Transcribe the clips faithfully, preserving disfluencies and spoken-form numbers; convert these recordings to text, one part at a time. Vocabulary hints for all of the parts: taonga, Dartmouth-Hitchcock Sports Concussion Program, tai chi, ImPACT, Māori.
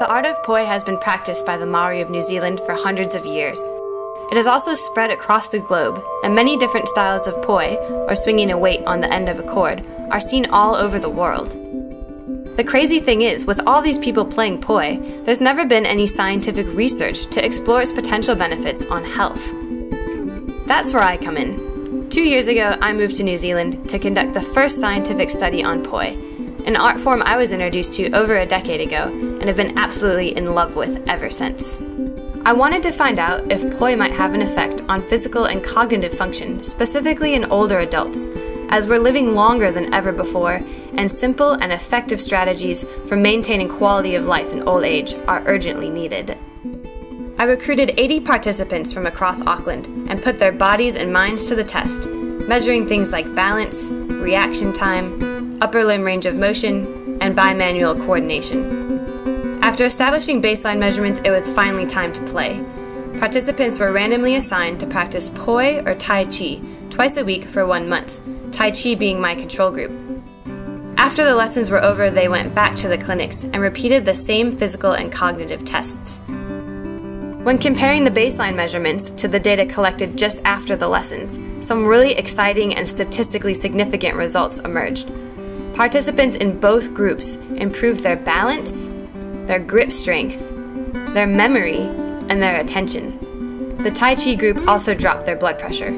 The art of poi has been practiced by the Māori of New Zealand for hundreds of years. It has also spread across the globe, and many different styles of poi, or swinging a weight on the end of a cord, are seen all over the world. The crazy thing is, with all these people playing poi, there's never been any scientific research to explore its potential benefits on health. That's where I come in. Two years ago, I moved to New Zealand to conduct the first scientific study on poi, an art form I was introduced to over a decade ago and have been absolutely in love with ever since. I wanted to find out if poi might have an effect on physical and cognitive function, specifically in older adults, as we're living longer than ever before, and simple and effective strategies for maintaining quality of life in old age are urgently needed. I recruited eighty participants from across Auckland and put their bodies and minds to the test, measuring things like balance, reaction time, upper limb range of motion, and bimanual coordination. After establishing baseline measurements, it was finally time to play. Participants were randomly assigned to practice poi or tai chi twice a week for one month, tai chi being my control group. After the lessons were over, they went back to the clinics and repeated the same physical and cognitive tests. When comparing the baseline measurements to the data collected just after the lessons, some really exciting and statistically significant results emerged. Participants in both groups improved their balance, their grip strength, their memory, and their attention. The tai chi group also dropped their blood pressure.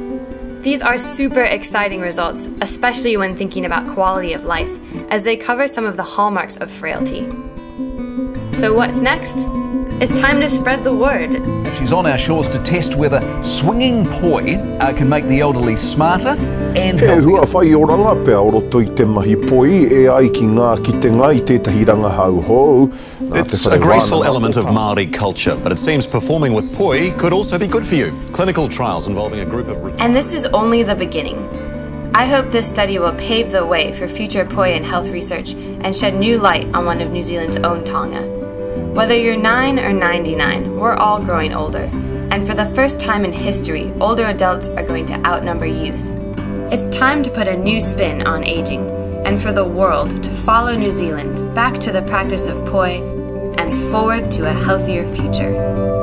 These are super exciting results, especially when thinking about quality of life, as they cover some of the hallmarks of frailty. So what's next? It's time to spread the word. She's on our shores to test whether swinging poi uh, can make the elderly smarter and healthier. It's a graceful element of Māori culture, but it seems performing with poi could also be good for you. Clinical trials involving a group of... And this is only the beginning. I hope this study will pave the way for future poi and health research and shed new light on one of New Zealand's own taonga. Whether you're nine or ninety-nine, we're all growing older. And for the first time in history, older adults are going to outnumber youth. It's time to put a new spin on aging, and for the world to follow New Zealand back to the practice of poi and forward to a healthier future.